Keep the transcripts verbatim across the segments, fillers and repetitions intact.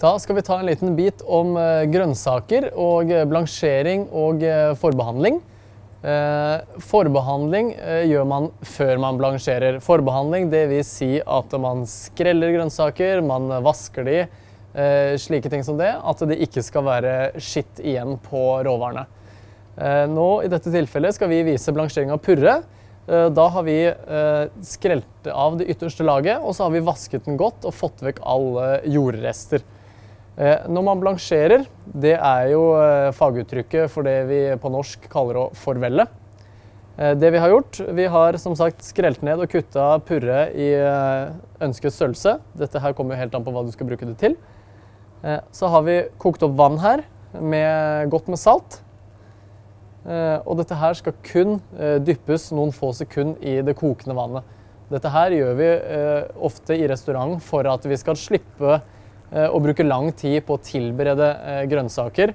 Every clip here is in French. Da skal vi ta en liten bit om grønnsaker og blansjering og forbehandling. Forbehandling gjør man før man blansjerer. Forbehandling, det vil si at man skreller grønnsaker, man vasker de, slike ting som det, at det ikke skal være skitt igjen på råvarene. Nå i dette tilfellet skal vi vise blansjering av purre. Da har vi skrelt av det ytterste laget, og så har vi vasket den godt og fått vekk alle jordrester. Når man blansjerer, det er jo faguttrykket for det vi på norsk kaller å forvelle. Det vi har gjort, vi har som sagt skrelt ned og kuttet purre i ønsket størrelse. Dette her kommer jo helt an på hva du skal bruke det til. Så har vi kokt opp vann her, med, godt med salt. Og dette her skal kun dyppes noen få sekunder i det kokende vannet. Dette her gjør vi ofte i restaurant for at vi skal slippe å bruke lang tid på å tilberede grønnsaker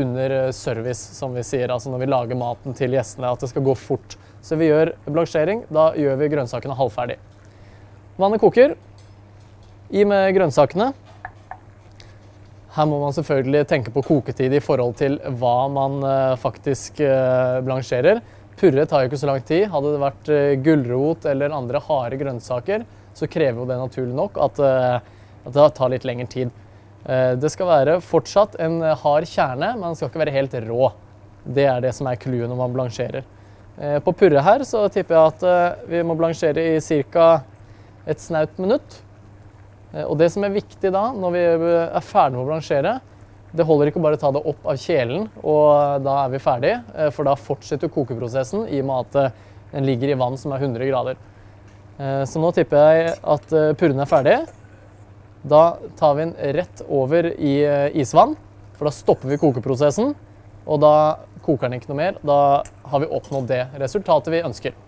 under service, som vi sier, altså når vi lager maten til gjestene, at det skal gå fort. Så vi gjør blansjering, da gjør vi grønnsakene halvferdig. Vannet koker, i med grønnsakene. Her må man selvfølgelig tenke på koketid i forhold til hva man faktisk blansjerer. Purre tar jo ikke så lang tid. Hadde det vært gulrot eller andre harde grønnsaker, så krever jo det naturlig nok at, at det tar litt lengre tid. Det skal være fortsatt en hard kjerne, men den skal ikke være helt rå. Det er det som er clouet når man blansjerer. På purre her så tipper jeg at vi må blansjere i cirka et snaut minutt. Og det som er viktig da, når vi er ferdig med å blansjere, det holder ikke bare å ta det opp av kjelen, og da er vi ferdige, for da fortsetter kokeprosessen i og med at den ligger i vann som er hundre grader. Så nå tipper jeg at purren er ferdig. Da tar vi den rett over i isvann, for da stopper vi kokeprosessen, og da koker den ikke noe mer. Da har vi oppnådd det resultatet vi ønsker.